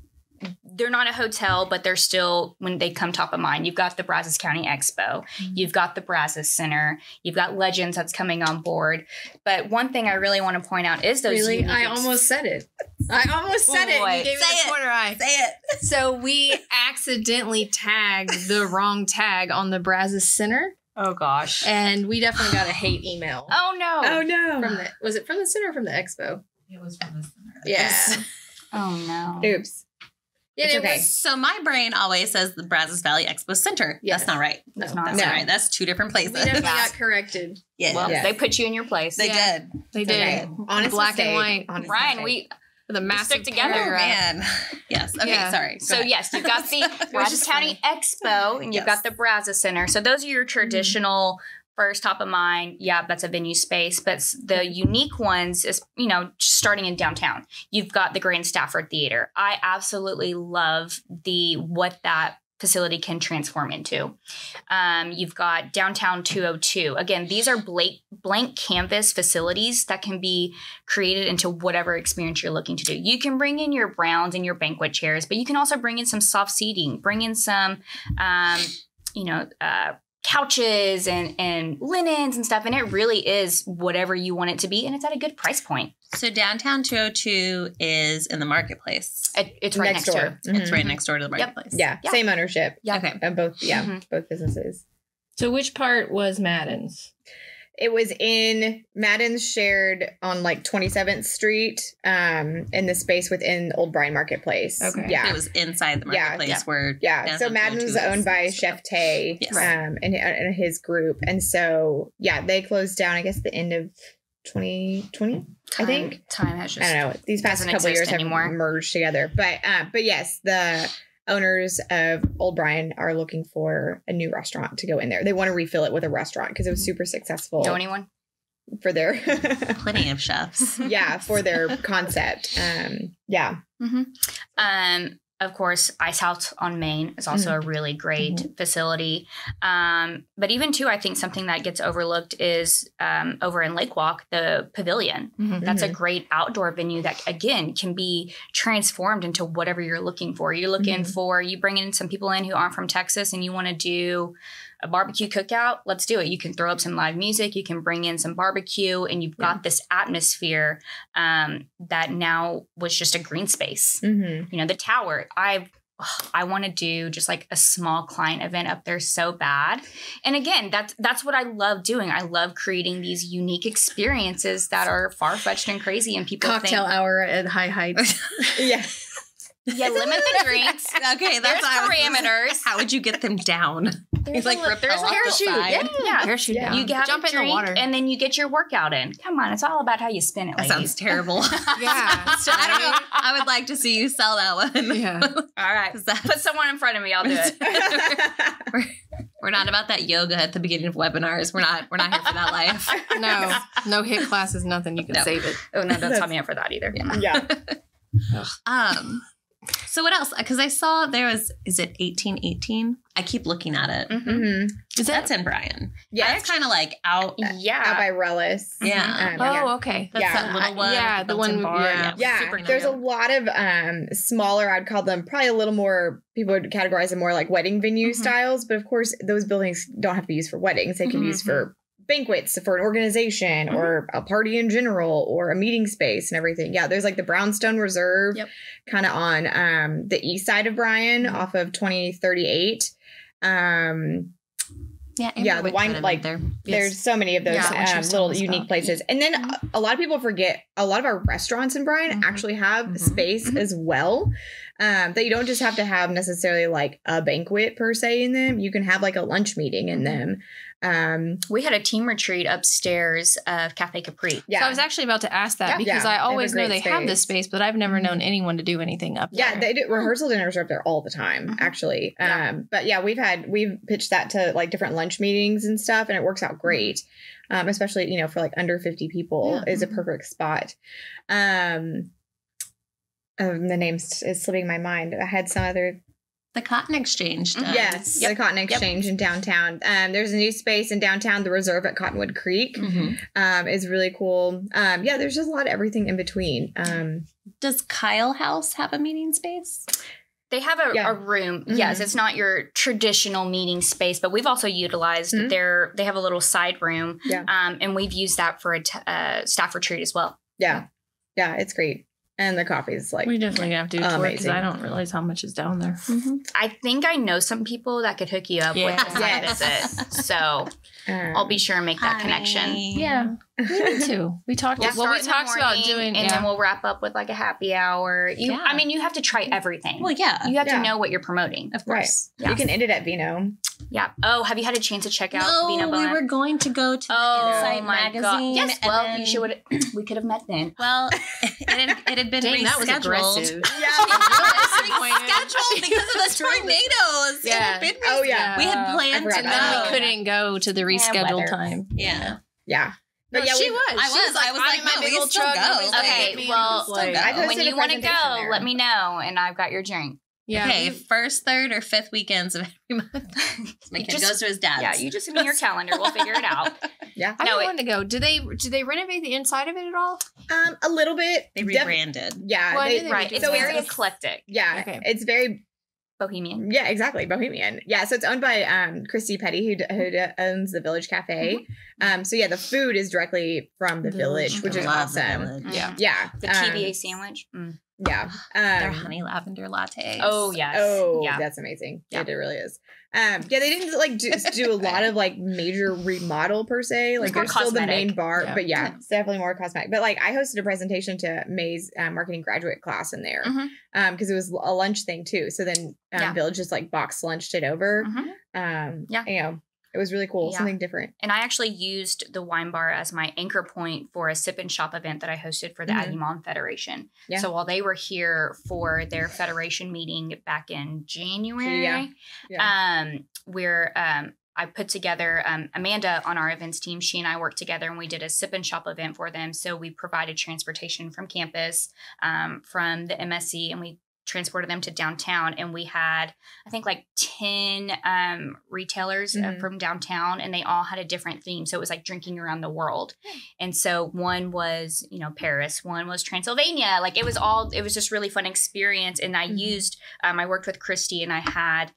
they're not a hotel, but they're still, when they come top of mind, you've got the Brazos County Expo, mm-hmm. you've got the Brazos Center, you've got Legends that's coming on board. But one thing I really want to point out is those. Really? I ex- almost said it. I almost said Boy. it. You gave Say me the corner eye. Say it. So we accidentally tagged the wrong tag on the Brazos Center. Oh, gosh. And we definitely got a hate email. Oh, no. Oh, no. From the, was it from the center or from the expo? It was from the center. Yes. Oh, no. Oops. Yeah, it okay. was, so my brain always says the Brazos Valley Expo Center. Yes. That's not right. No, that's not, that's no. not right. That's two different places. We definitely got corrected. Yeah. Well, yes. They put you in your place. They yeah. did. They did. Honest Black mistake. and white. Honest Bryan, mistake. we... The massive stick together. Oh, man. Yes. Okay. Yeah. Sorry. Go so ahead. Yes, you've got the Brazos County Expo, and you've yes. got the Brazos Center. So those are your traditional mm-hmm. first top of mind. Yeah, that's a venue space. But the unique ones is, you know, starting in downtown. You've got the Grand Stafford Theater. I absolutely love the what that facility can transform into. Um, you've got Downtown two oh two. Again, these are blank, blank canvas facilities that can be created into whatever experience you're looking to do. You can bring in your rounds and your banquet chairs, but you can also bring in some soft seating, bring in some, um, you know, uh, couches and, and linens and stuff. And it really is whatever you want it to be. And it's at a good price point. So Downtown two oh two is in the marketplace. It, it's right next, next door. To it. Mm-hmm. It's right next door to the marketplace. Yep. Yeah. yeah. Same ownership. Yeah. Okay. And both, yeah, mm-hmm. both businesses. So which part was Madden's? It was in Madden's shared on like twenty-seventh Street um, in the space within Old Bryan Marketplace. Okay. Yeah. So it was inside the marketplace yeah, yeah. where. Yeah. So Madden's owned by Chef Tay yes. um, and, and his group. And so, yeah, they closed down, I guess, the end of twenty twenty, I think. Time has just. I don't know. These past couple years anymore. have merged together. But, uh, but yes, the. Owners of Old Bryan are looking for a new restaurant to go in there. They want to refill it with a restaurant because it was super successful. Know anyone? For their... Plenty of chefs. Yeah, for their concept. Um, yeah. Mm-hmm. Um, Of course, Ice House on Main is also mm-hmm. a really great mm-hmm. facility. Um, but even too, I think something that gets overlooked is um, over in Lake Walk, the pavilion. Mm-hmm. That's mm-hmm. a great outdoor venue that, again, can be transformed into whatever you're looking for. You're looking mm-hmm. for, you bring in some people in who aren't from Texas and you want to do a barbecue cookout, let's do it. You can throw up some live music, you can bring in some barbecue, and you've got yeah. this atmosphere um, that now was just a green space. Mm-hmm. You know, the tower, I I want to do just like a small client event up there so bad. And again, that's that's what I love doing. I love creating these unique experiences that are far-fetched and crazy and people Cocktail think, hour at High Heights. yeah. Yeah, limit the drinks. Okay, that's our parameters. How would you get them down? There's like rip there's a parachute. Yeah, yeah, parachute. Yeah. You get jump a drink in the water, and then you get your workout in. Come on, it's all about how you spin it. Ladies. That sounds terrible. yeah, so, I don't know. I would like to see you sell that one. Yeah. all right, put someone in front of me. I'll do it. we're, we're not about that yoga at the beginning of webinars. We're not. We're not here for that life. no, no hit classes, nothing. You can no. save it. Oh no, don't sign me up for that either. Yeah. yeah. um. So what else? Because I saw there was, is it eighteen eighteen? I keep looking at it. Mm-hmm. Is That's that, in Bryan. Yeah. That's kind of like out. Yeah. Out by RELLIS. Yeah. Um, oh, yeah. okay. That's yeah. that little one. Yeah. The one. Bar. Yeah. yeah. yeah. There's a lot of um, smaller, I'd call them probably a little more, people would categorize them more like wedding venue mm-hmm. styles. But of course, those buildings don't have to be used for weddings. They can mm-hmm. be used for banquets for an organization mm-hmm. or a party in general or a meeting space and everything. Yeah, there's like the Brownstone Reserve yep. kind of on um, the east side of Bryan mm-hmm. off of twenty thirty-eight. Um, yeah, yeah the wine like there. Yes. There's so many of those yeah, um, little unique about. Places. And then mm-hmm. a lot of people forget a lot of our restaurants in Bryan mm-hmm. actually have mm-hmm. space mm-hmm. as well. Um, that you don't just have to have necessarily like a banquet per se in them. You can have like a lunch meeting in them. Um, we had a team retreat upstairs of Cafe Capri. Yeah. So I was actually about to ask that yeah. because yeah. I always know they space. Have this space, but I've never known anyone to do anything up yeah, there. Yeah, they do rehearsal dinners are up there all the time, mm-hmm. actually. Um, yeah. But yeah, we've had, we've pitched that to like different lunch meetings and stuff, and it works out great. Um, especially, you know, for like under fifty people yeah. is a perfect spot. Um, Um, the name is slipping my mind. I had some other. The Cotton Exchange. Does. Yes, yep. the Cotton Exchange yep. in downtown. Um, there's a new space in downtown, the Reserve at Cottonwood Creek mm-hmm. um, is really cool. Um, yeah, there's just a lot of everything in between. Um, does Kyle House have a meeting space? They have a, yeah. a room. Mm-hmm. Yes, it's not your traditional meeting space, but we've also utilized mm-hmm. their, they have a little side room yeah. um, and we've used that for a t uh, staff retreat as well. Yeah, yeah, it's great. And the coffee's like we definitely have to do tour because I don't realize how much is down there. Mm-hmm. I think I know some people that could hook you up yeah. with a yes. visit, so um, I'll be sure and make that hi. Connection. Yeah, we need to. We talked. We'll well, we talked about doing, and yeah. then we'll wrap up with like a happy hour. You, yeah. I mean, you have to try everything. Well, yeah, you have yeah. to know what you're promoting, of course. Right. Yeah. You can end it at Vino. Yeah. Oh, have you had a chance to check out no, Vino Bond? We were going to go to oh, Inside Magazine. God. Yes. Well, then, you should. We could have met then. Well, it had, it had been Dang, rescheduled. That was aggressive. Yeah, it was rescheduled because of the tornadoes. Yeah. It had been oh yeah. We had planned to go. We couldn't go to the rescheduled yeah, time. Yeah. Yeah. But no, yeah, she was. I was. was like, I was like, my no, big old truck. Okay. Like, well, like, when you want to go, let me know, and I've got your drink. Yeah. Okay, first, third, or fifth weekends of every month. My kid just, goes to his dad's. Yeah, you just give me your calendar. We'll figure it out. yeah, I no, want to go. Do they? Do they renovate the inside of it at all? Um, a little bit. They rebranded. Yeah, well, they, they right. It's so very it's, eclectic. Yeah, okay. It's very bohemian. Yeah, exactly, bohemian. Yeah, so it's owned by um Christy Petty, who who owns the Village Cafe. Mm-hmm. Um, so yeah, the food is directly from the village, village which is awesome. Mm-hmm. Yeah, yeah. The T B A um, sandwich. Mm. Yeah. Um, Their honey lavender lattes. Oh, yes. Oh, yeah. That's amazing. Yeah. It really is. Um, yeah, they didn't like do, do a lot of like major remodel per se. Like there's cosmetic. Still the main bar, yeah. but yeah, yeah, it's definitely more cosmetic. But like I hosted a presentation to May's uh, marketing graduate class in there because mm-hmm. um, it was a lunch thing too. So then um, yeah. Village just like box lunched it over. Mm-hmm. um, yeah. You know. It was really cool. Yeah. Something different. And I actually used the wine bar as my anchor point for a sip and shop event that I hosted for the mm-hmm. Agumon Federation. Yeah. So while they were here for their Federation meeting back in January, yeah. Yeah. um, we're, um, I put together um, Amanda on our events team. She and I worked together and we did a sip and shop event for them. So we provided transportation from campus, um, from the M S C, and we transported them to downtown, and we had, I think, like ten um, retailers mm-hmm. from downtown, and they all had a different theme. So it was like drinking around the world. And so one was, you know, Paris, one was Transylvania. Like it was all, it was just really fun experience. And I mm-hmm. used, um, I worked with Christy, and I had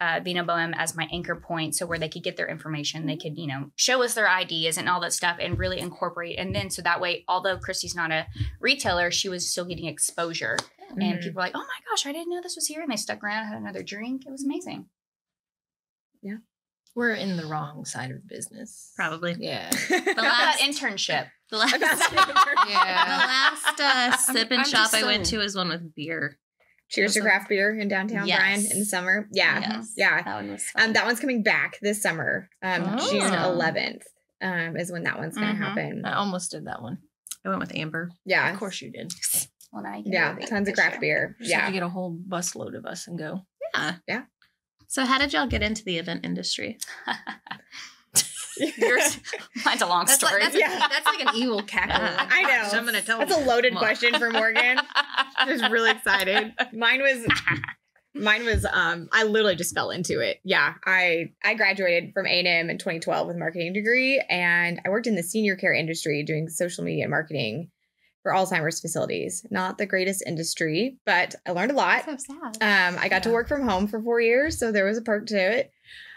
uh, Vino Bohem as my anchor point. So where they could get their information, they could, you know, show us their ideas and all that stuff and really incorporate. And then, so that way, although Christy's not a retailer, she was still getting exposure. And mm-hmm. people were like, oh my gosh, I didn't know this was here. And they stuck around, had another drink. It was amazing. Yeah. We're in the wrong side of business. Probably. Yeah. The last internship. The last, yeah. the last uh, sip and I'm, I'm shop I went to was one with beer. Cheers to craft beer in downtown yes. Bryan in the summer. Yeah. Yes. Yeah. That one was fun. Um, that one's coming back this summer. Um, oh. June eleventh um, is when that one's going to mm-hmm. happen. I almost did that one. I went with Amber. Yeah. Of course you did. When I yeah, tons of craft beer. Just yeah, have to get a whole busload of us and go. Yeah, yeah. So, how did y'all get into the event industry? Yours, mine's a long that's story. Like, that's, yeah. a, that's like an evil cackle. Uh, I know. So I'm gonna tell. That's you. a loaded Mom. question for Morgan. She's really excited. Mine was, mine was. Um, I literally just fell into it. Yeah, I I graduated from A and M in twenty twelve with a marketing degree, and I worked in the senior care industry doing social media marketing for Alzheimer's facilities. Not the greatest industry, but I learned a lot. So sad. Um, I got yeah. to work from home for four years, so there was a perk to it.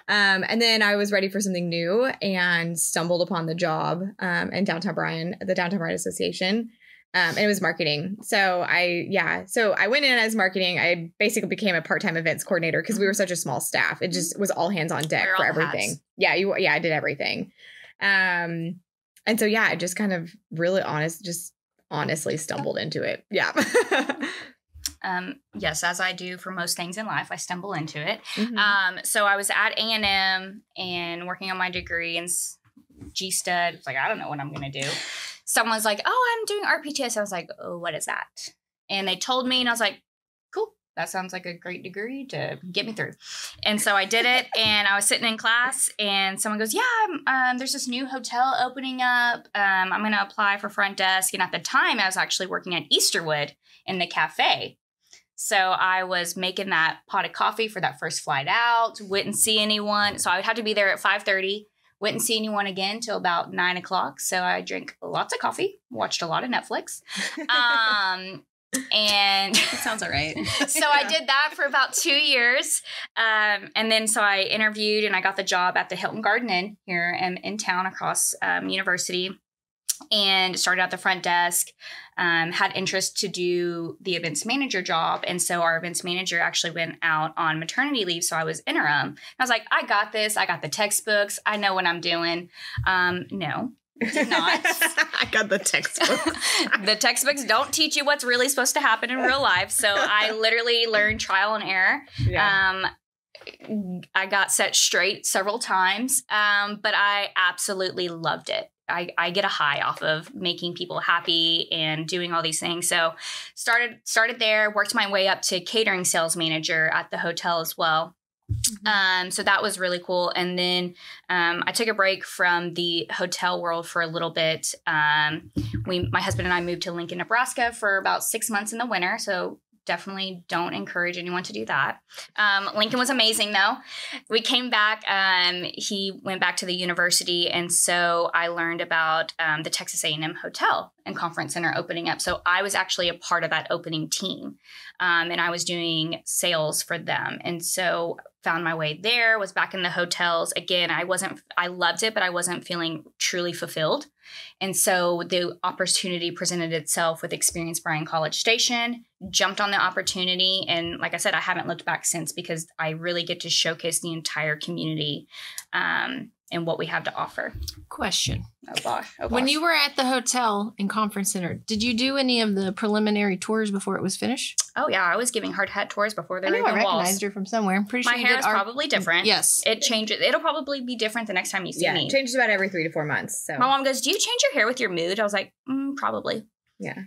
Um, and then I was ready for something new and stumbled upon the job um, in Downtown Bryan, the Downtown Bryan Association. Um, and it was marketing. So I, yeah, so I went in as marketing. I basically became a part-time events coordinator because we were such a small staff. It just was all hands on deck for everything. Hats. Yeah, you, yeah, I did everything. Um, and so, yeah, I just kind of really honest, just honestly stumbled into it. Yeah. um, yes, as I do for most things in life, I stumble into it. Mm-hmm. Um, so I was at A and M and working on my degree and G-Stud. It's like, I don't know what I'm going to do. Someone's like, oh, I'm doing R P T S. I was like, oh, what is that? And they told me, and I was like, cool. That sounds like a great degree to get me through. And so I did it, and I was sitting in class, and someone goes, yeah, um, there's this new hotel opening up. Um, I'm going to apply for front desk. And at the time, I was actually working at Easterwood in the cafe. So I was making that pot of coffee for that first flight out, wouldn't see anyone. So I would have to be there at five thirty, wouldn't see anyone again till about nine o'clock. So I drank lots of coffee, watched a lot of Netflix. Um And it sounds all right. So yeah. I did that for about two years. Um, and then so I interviewed and I got the job at the Hilton Garden Inn here um, in town across um, University, and started at the front desk, um, had interest to do the events manager job. And so our events manager actually went out on maternity leave. So I was interim. I was like, I got this. I got the textbooks. I know what I'm doing. Um, no. Did not. I got the textbooks. The textbooks don't teach you what's really supposed to happen in real life. So I literally learned trial and error. Yeah. Um, I got set straight several times, um, but I absolutely loved it. I, I get a high off of making people happy and doing all these things. So started started there, worked my way up to catering sales manager at the hotel as well. Mm-hmm. Um, so that was really cool. And then um, I took a break from the hotel world for a little bit. Um, we, my husband and I moved to Lincoln, Nebraska for about six months in the winter. So definitely don't encourage anyone to do that. Um, Lincoln was amazing though. We came back, um, he went back to the university. And so I learned about um, the Texas A and M hotel and conference center opening up. So I was actually a part of that opening team. Um, and I was doing sales for them. And so found my way there, was back in the hotels. Again, I wasn't, I loved it, but I wasn't feeling truly fulfilled. And so the opportunity presented itself with Experience Bryan College Station, jumped on the opportunity. And like I said, I haven't looked back since, because I really get to showcase the entire community um, and what we have to offer. Question. Oh gosh, oh gosh. When you were at the hotel and conference center, did you do any of the preliminary tours before it was finished? Oh yeah, I was giving hard hat tours before there were even walls. I know I recognized her from somewhere. I'm pretty sure my hair is probably different. Yes, it changes. It'll probably be different the next time you see yeah, me. Yeah, it changes about every three to four months. So my mom goes, "Do you change your hair with your mood?" I was like, mm, "Probably." Yeah.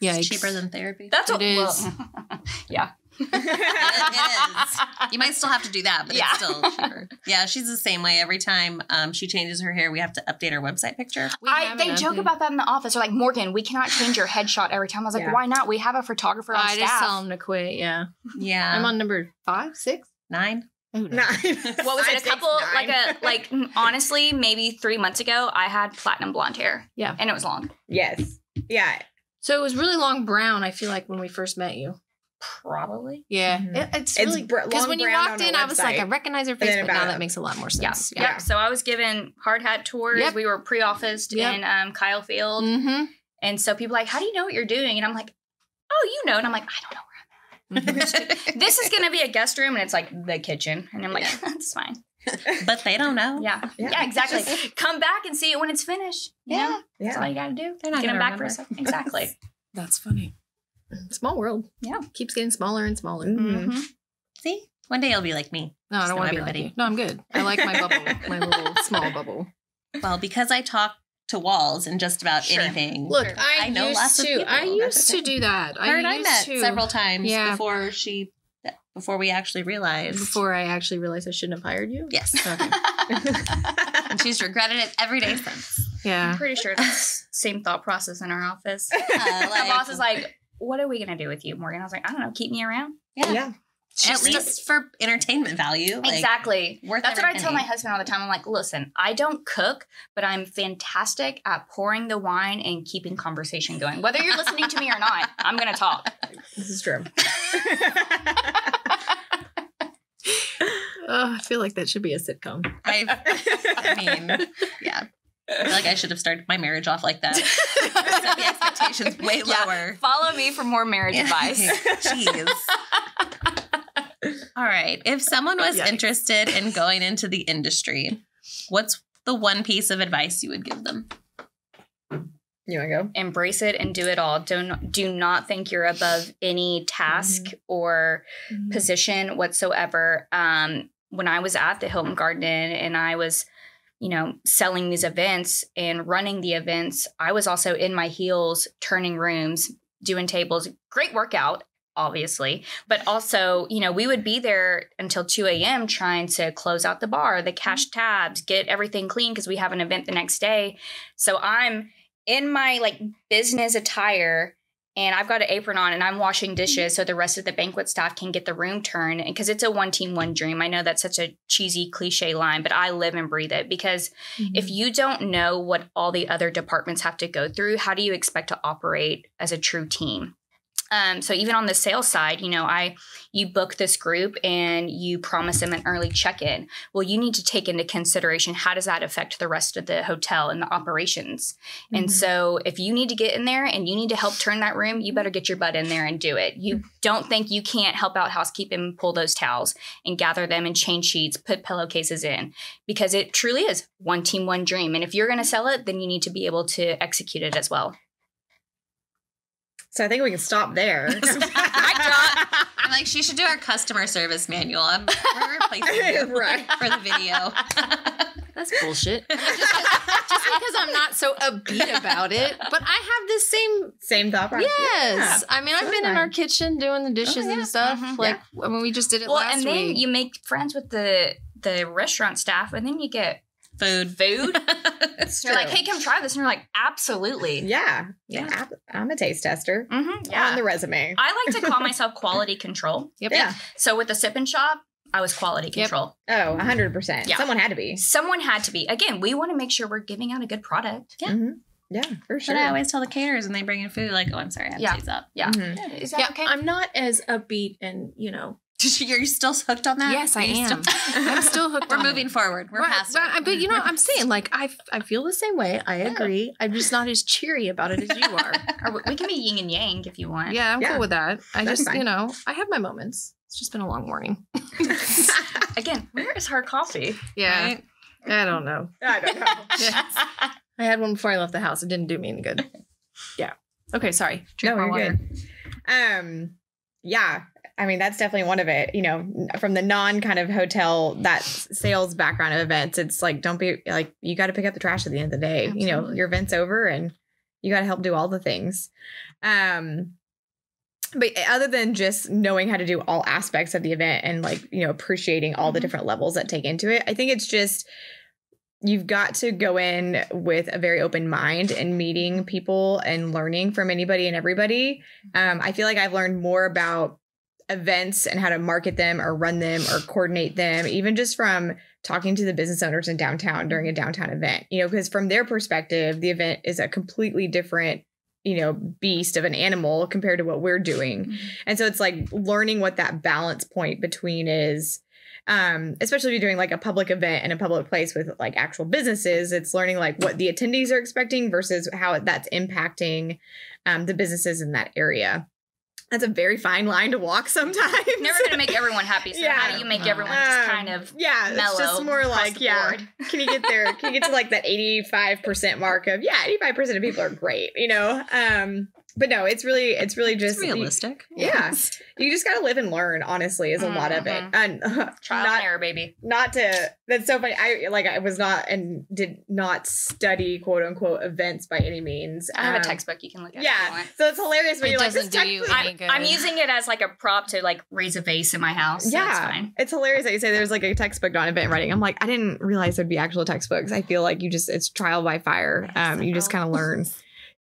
Yeah, it's cheaper than therapy. That's what it is. Well, yeah. It is. You might still have to do that, but yeah. It's still sure. Yeah, she's the same way every time um, she changes her hair. We have to update our website picture. I, they joke thing. about that in the office. They're like, Morgan, we cannot change your headshot every time. I was like, yeah. Why not? We have a photographer on I staff. I just tell them to quit. Yeah, yeah. I'm on number five, six, nine. Nine. What was Five, it? A six, couple nine. like a like honestly, maybe three months ago, I had platinum blonde hair. Yeah, and it was long. Yes. Yeah. So it was really long brown. I feel like when we first met you. Probably. Yeah. Mm-hmm. it, it's really because br- when you walked in, I was like, I recognize her face, but now it. that makes a lot more sense. Yeah. yeah. yeah. So I was given hard hat tours. Yep. We were pre-officed yep. in um, Kyle Field, mm-hmm. and so people were like, how do you know what you're doing? And I'm like, oh, you know. And I'm like, I don't know. This is going to be a guest room, and it's like the kitchen. And I'm like, yeah. That's fine. But they don't know. Yeah. Yeah, yeah exactly. Just come back and see it when it's finished. You yeah. know? yeah. That's all you got to do. They're not Get them back remember. for a second. Exactly. That's funny. Small world. Yeah. Keeps getting smaller and smaller. Mm-hmm. Mm-hmm. See? One day you'll be like me. No, Just I don't want to be like you. No, I'm good. I like my bubble. My little small bubble. Well, because I talk to walls and just about sure. anything. Look, I, I know used lots to. Of people. I used to do that. I, and I used met to. several times yeah. before she, before we actually realized. Before I actually realized I shouldn't have hired you. Yes. Okay. And she's regretted it every day since. Yeah. I'm pretty sure that's same thought process in our office. Yeah, like, our boss is like, "What are we gonna do with you, Morgan?" I was like, "I don't know. Keep me around." Yeah. yeah. At least st- for entertainment value. Like, exactly. Worth That's what penny. I tell my husband all the time. I'm like, listen, I don't cook, but I'm fantastic at pouring the wine and keeping conversation going. Whether you're listening to me or not, I'm going to talk. This is true. Oh, I feel like that should be a sitcom. I've, I mean, yeah. I feel like I should have started my marriage off like that. Set the expectations way yeah. lower. Follow me for more marriage yeah. advice. Jeez. All right. If someone was Yikes. interested in going into the industry, what's the one piece of advice you would give them? You want to go? Embrace it and do it all. Don't do not think you're above any task mm-hmm. or mm-hmm. position whatsoever. Um, when I was at the Hilton Garden and I was, you know, selling these events and running the events, I was also in my heels, turning rooms, doing tables. Great workout. Obviously, but also, you know, we would be there until two a.m. trying to close out the bar, the cash tabs, get everything clean because we have an event the next day. So I'm in my like business attire and I've got an apron on and I'm washing dishes so the rest of the banquet staff can get the room turned because it's a one team, one dream. I know that's such a cheesy cliche line, but I live and breathe it because mm-hmm. if you don't know what all the other departments have to go through, how do you expect to operate as a true team? Um, so even on the sales side, you know, I, you book this group and you promise them an early check-in. Well, you need to take into consideration, how does that affect the rest of the hotel and the operations? Mm-hmm. And so if you need to get in there and you need to help turn that room, you better get your butt in there and do it. You mm-hmm. don't think you can't help out housekeeping, pull those towels and gather them and change sheets, put pillowcases in, because it truly is one team, one dream. And if you're going to sell it, then you need to be able to execute it as well. So I think we can stop there. I'm like, she should do our customer service manual. I'm, we're replacing you right. for the video. That's bullshit. I mean, just, just, just because I'm not so upbeat about it, but I have this same... Same thought process. Yes. Yeah. I mean, I've been fine. in our kitchen doing the dishes oh, yeah. and stuff. Mm-hmm. Like, yeah. I mean, we just did it well, last week. Well, and then you make friends with the, the restaurant staff, and then you get... Food. Food? You're like, hey, come try this. And you're like, absolutely. Yeah. Yeah. I'm a taste tester. Mm-hmm. Yeah. On the resume. I like to call myself quality control. Yep. Yeah. So with the Sip and Shop, I was quality control. Yep. Oh, one hundred percent. Yeah. Someone had to be. Someone had to be. Again, we want to make sure we're giving out a good product. Yeah. Mm-hmm. Yeah, for sure. But I always tell the caterers when they bring in food, like, oh, I'm sorry, I have yeah. to use up. Yeah. Mm-hmm. yeah. Is that yeah. okay? I'm not as upbeat and, you know. You're still hooked on that? Yes, I am. Still, I'm still hooked We're on moving it. forward. We're right, past right, it. But you know what I'm saying? Like, I, I feel the same way. I agree. I'm just not as cheery about it as you are. Or we can be yin and yang if you want. Yeah, I'm yeah. cool with that. I That's just, fine. you know, I have my moments. It's just been a long morning. Again, where is her coffee? Yeah. Right? I don't know. I don't know. Yes. I had one before I left the house. It didn't do me any good. Yeah. Okay, sorry. Drink no, more water. Good. Um, yeah. I mean, that's definitely one of it, you know, from the non kind of hotel, that sales background of events. It's like, don't be like, you got to pick up the trash at the end of the day. Absolutely. You know, your event's over and you got to help do all the things. Um, But other than just knowing how to do all aspects of the event and like, you know, appreciating all the different levels that take into it, I think it's just, you've got to go in with a very open mind and meeting people and learning from anybody and everybody. Um, I feel like I've learned more about events and how to market them or run them or coordinate them, even just from talking to the business owners in downtown during a downtown event, you know, because from their perspective, the event is a completely different, you know, beast of an animal compared to what we're doing. Mm-hmm. And so it's like learning what that balance point between is. Um, especially if you're doing like a public event in a public place with like actual businesses, it's learning like what the attendees are expecting versus how that's impacting um, the businesses in that area. That's a very fine line to walk sometimes. Never going to make everyone happy. So yeah. How do you make everyone just kind of yeah, mellow? It's just more like, yeah, can you get there? Can you get to like that eighty-five percent mark of, yeah, eighty-five percent of people are great, you know? Um, but no, it's really, it's really just it's realistic. You, yeah. You just got to live and learn, honestly, is a mm-hmm. lot of it. And uh, trial not, and error, baby. Not to, that's so funny. I like, I was not and did not study quote unquote events by any means. I have um, a textbook you can look at. Yeah. So it's hilarious when it you're like, this do you I, I'm using it as like a prop to like raise a vase in my house. So yeah. It's, fine. It's hilarious that you say there's like a textbook on event writing. I'm like, I didn't realize there'd be actual textbooks. I feel like you just, it's trial by fire. Um, you just kind of learn.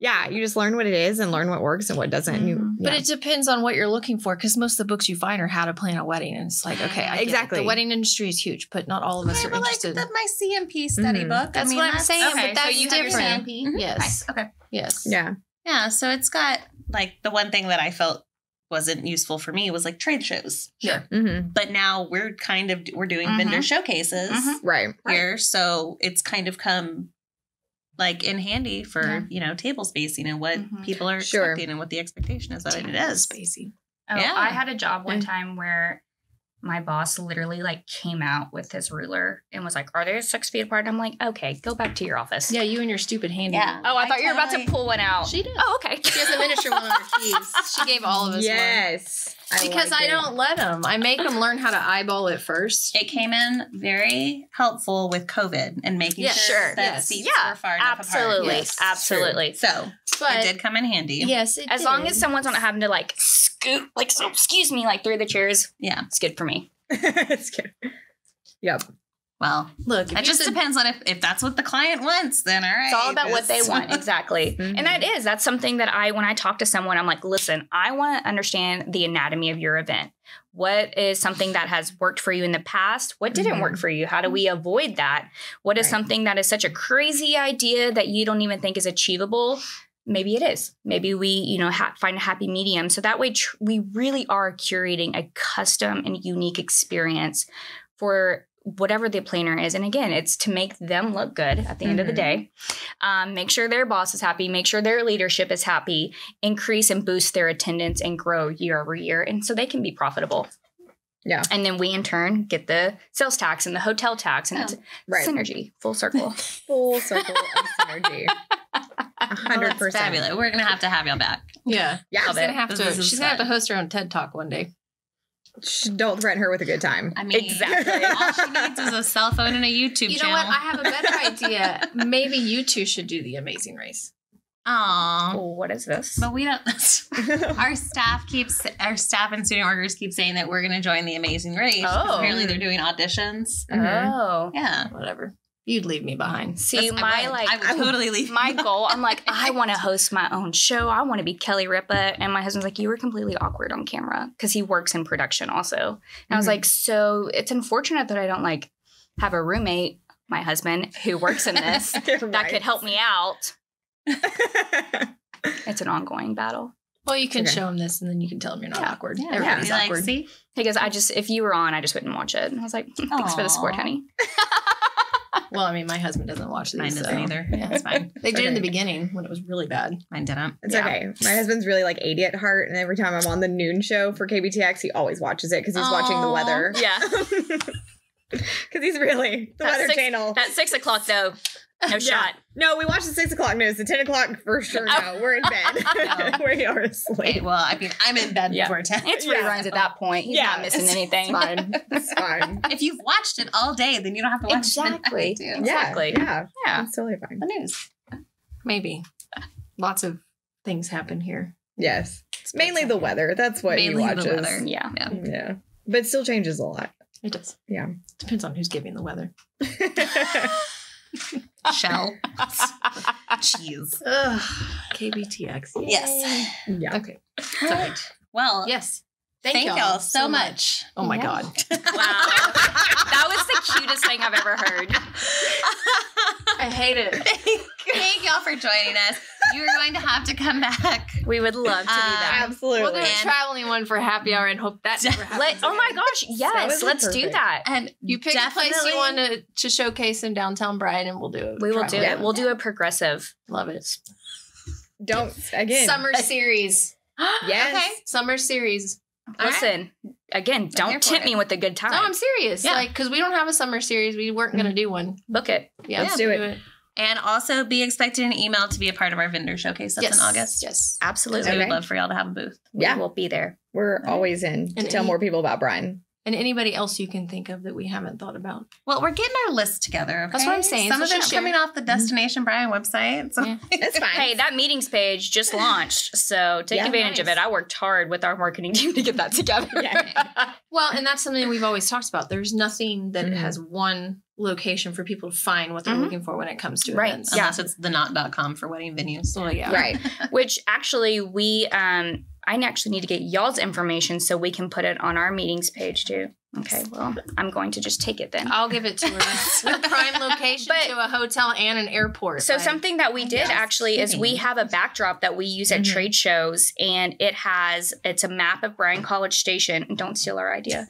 Yeah, you just learn what it is and learn what works and what doesn't. Mm-hmm. you, yeah. But it depends on what you're looking for, because most of the books you find are how to plan a wedding. And it's like, okay, I exactly. Get the wedding industry is huge, but not all of us okay, are well, interested. Like the, my C M P study mm-hmm. book. That's I mean, what I'm that's, saying, okay, but that's so you different. Have your C M P? Yes. Nice. Okay. Yes. Yeah. Yeah. So it's got like the one thing that I felt wasn't useful for me was like trade shows. Sure. Mm-hmm. But now we're kind of we're doing mm-hmm. vendor showcases, mm-hmm. right? Here, right. So it's kind of come. Like in handy for, yeah. you know, table spacing and what mm-hmm. people are sure. expecting and what the expectation is that it is. Spacing. Oh, yeah. I had a job one time where my boss literally like came out with his ruler and was like, are they six feet apart? And I'm like, okay, go back to your office. Yeah, you and your stupid handy. Yeah. Oh, I, I thought you were about to pull one out. She did. Oh, okay. She has a miniature one on her keys. She gave all of us yes. one. Yes. Because like I it. don't let them. I make them learn how to eyeball it first. It came in very helpful with COVID and making yeah, sure, sure that yes. seats yeah, were far enough absolutely. apart. Yes, absolutely. Absolutely. So but it did come in handy. Yes, it as did. long as someone's not having to like scoot, like, so excuse me, like through the chairs. Yeah. It's good for me. It's good. Yep. Well, look, it just said, depends on if, if that's what the client wants, then all right. It's all about what they want. Exactly. Mm-hmm. And that is, that's something that I, when I talk to someone, I'm like, listen, I want to understand the anatomy of your event. What is something that has worked for you in the past? What didn't mm-hmm. work for you? How do we avoid that? What is right. something that is such a crazy idea that you don't even think is achievable? Maybe it is. Maybe we, you know, ha- find a happy medium. So that way tr- we really are curating a custom and unique experience for whatever the planner is. And again, it's to make them look good at the mm-hmm. end of the day. Um, make sure their boss is happy. Make sure their leadership is happy. Increase and boost their attendance and grow year over year. And so they can be profitable. Yeah. And then we in turn get the sales tax and the hotel tax and oh, it's right. synergy. Full circle. Full circle of synergy. one hundred percent. Well, fabulous. We're going to have to have y'all back. Yeah. Yeah. She's going to have to, she's gonna have to host her own TED Talk one day. Don't threaten her with a good time. I mean, exactly. All she needs is a cell phone and a YouTube you channel. You know what? I have a better idea. Maybe you two should do the Amazing Race. Aww. Oh, what is this? But we don't. our staff keeps our staff and student workers keep saying that we're going to join the Amazing Race. Oh. Apparently, they're doing auditions. Mm-hmm. Oh, yeah. Whatever. You'd leave me behind. See, That's, my I like, I would totally leave. My goal, I'm like, I want to host my own show. I want to be Kelly Ripa. And my husband's like, you were completely awkward on camera because he works in production also. And mm-hmm. I was like, so it's unfortunate that I don't like have a roommate, my husband, who works in this that right. could help me out. It's an ongoing battle. Well, you can okay. show him this and then you can tell him you're not yeah. awkward. Yeah. Everybody's yeah. awkward. Like, see? He goes, I just, if you were on, I just wouldn't watch it. And I was like, thanks Aww. for the support, honey. Well, I mean, my husband doesn't watch these. Mine doesn't so. either. Yeah, it's fine. They did okay. in the beginning when it was really bad. Mine didn't. It's yeah. okay. My husband's really like eighty at heart, and every time I'm on the noon show for K B T X, he always watches it because he's Aww. watching the weather. Yeah. Because he's really the that Weather six, Channel. That's six o'clock though. No yeah. shot. No, we watched the six o'clock news. The ten o'clock for sure. No, we're in bed. no. We are asleep. Okay, well, I mean, I'm in bed yeah. before ten. It's yeah. reruns at that point. He's yeah. not missing anything. It's fine. It's fine. If you've watched it all day, then you don't have to watch exactly. it. Yeah. Exactly. Yeah. Yeah. It's totally fine. The news. Maybe. Lots of things happen here. Yes. It's mainly the weather. That's what mainly he watches. The weather. Yeah. Yeah. Yeah. But it still changes a lot. It does. Yeah. Depends on who's giving the weather. Shell. Cheese. Ugh. K B T X. Yay. Yes. Yeah. Okay. All right. Well. Yes. Thank, Thank y'all, y'all so, so much. much. Oh my yeah. God. Wow. That was the cutest thing I've ever heard. I hate it. Thank y'all for joining us. You're going to have to come back. We would love to do that. Uh, absolutely. We're going to traveling one for happy hour and hope that never happens. Oh my gosh. Yes. Let's perfect. do that. And you pick a place you want to, to showcase in downtown Bryan and we'll do it. We will do it. We'll do a progressive. Love it. Don't again. Summer series. Yes. Okay. Summer series. All Listen, right. again, don't tempt me with a good time. No, I'm serious. Yeah. Like, because we don't have a summer series. We weren't going to do one. Book it. Yeah. Let's yeah, do, it. do it. And also be expecting an email to be a part of our vendor showcase. That's yes. in August. Yes. Absolutely. Okay. We would love for y'all to have a booth. Yeah. We will be there. We're right. always in and to any, tell more people about Bryan. And anybody else you can think of that we haven't thought about. Well, we're getting our list together. Okay? That's what I'm saying. Some so of it's share. coming off the Destination Bryan website. So yeah. It's fine. Hey, that meetings page just launched. So take yeah, advantage nice. of it. I worked hard with our marketing team to get that together. Yeah. Well, and that's something we've always talked about. There's nothing that mm-hmm. has one location for people to find what they're mm-hmm. looking for when it comes to right. events. Yeah. Unless it's the not dot com for wedding venues. Well, yeah. Right. Which actually we... um. I actually need to get y'all's information so we can put it on our meetings page too. Okay, well, I'm going to just take it then. I'll give it to her. With prime location but, to a hotel and an airport. So like, something that we did yes. actually is we have a backdrop that we use at mm-hmm. trade shows, and it has, it's a map of Bryan College Station. Don't steal our idea.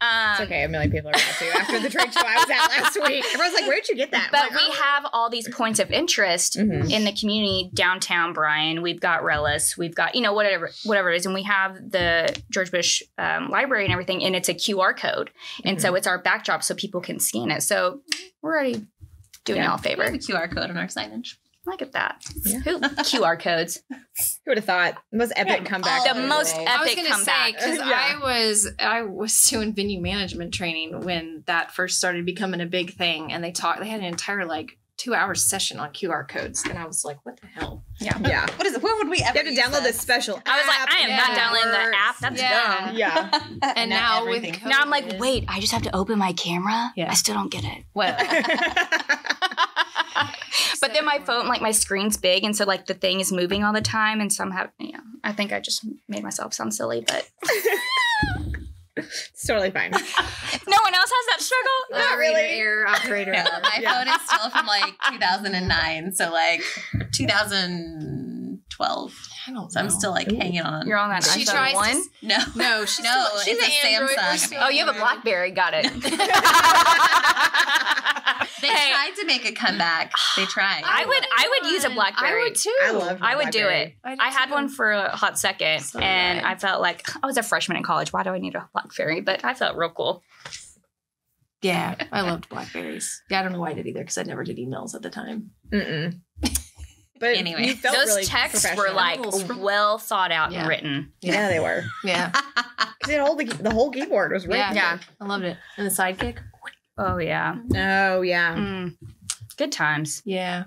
Um, it's okay. A million people are about to. After the trade show I was at last week, everyone's like, where'd you get that? But like, we oh. have all these points of interest mm-hmm. in the community, downtown Bryan. We've got RELLIS. We've got, you know, whatever, whatever it is. And we have the George Bush um, Library and everything, and it's a Q R code. Code. And mm-hmm. so it's our backdrop so people can scan it. So we're already doing yeah. y'all a favor. We have a Q R code on our signage. Look at that. Yeah. Who, Q R codes. Who would have thought? Most epic yeah, comeback. The, the most way. epic comeback. I was going to say, because yeah. I, was, I was doing venue management training when that first started becoming a big thing. And they talked, they had an entire like two hour session on Q R codes, and I was like, "What the hell?" Yeah, yeah. What is it? What would we ever? You have to download this special. I was like, "I am not downloading the app. That's dumb." Yeah. And, and now, now with COVID now, I'm like, "Wait, I just have to open my camera." Yeah. I still don't get it. Well. But then my phone, like my screen's big, and so like the thing is moving all the time, and somehow, you know, I think I just made myself sound silly, but. It's totally fine. No one else has that struggle. Not really. Operator error, operator error. No, my yeah. phone is still from like two thousand nine, so like two thousand twelve. I don't. So know. I'm still like Ooh. hanging on. You're on that. She iPhone tries one. To, no, no, she's no. Still, she's it's an a Android Samsung. Oh, you have a BlackBerry. Got it. They hey. tried to make a comeback. They tried. I would. I would use a BlackBerry. I would too. I love. I would do it. I, I had one for a hot second, so and right. I felt like I was a freshman in college. Why do I need a BlackBerry? But I felt real cool. Yeah, I loved BlackBerries. Yeah, I don't know why I did either because I never did emails at the time. Mm-mm. But anyway, those really texts were like well thought out yeah. and written. Yeah. yeah, they were. Yeah, the whole the whole keyboard was written. Yeah, yeah, I loved it. And the sidekick. Oh yeah. Oh yeah. Mm. Good times. Yeah.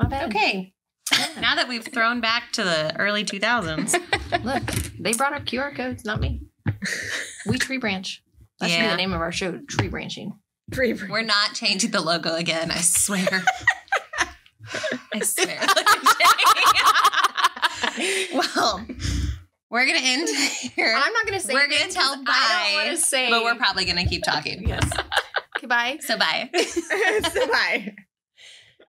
My bad. Okay. Yeah. Now that we've thrown back to the early two thousands, look, they brought up Q R codes, not me. We tree branch. That yeah. should be the name of our show: tree branching. Tree branch. We're not changing the logo again. I swear. I swear. Well, we're gonna end here. I'm not gonna say. We're gonna tell bye. I don't want to say, but we're probably gonna keep talking. Yes. Okay, bye. So bye. So bye.